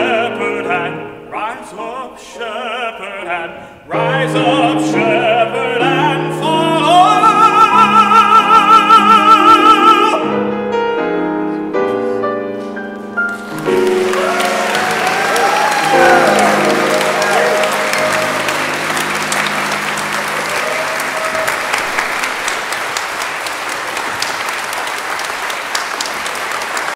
shepherd and rise up, shepherd and rise up, shepherd.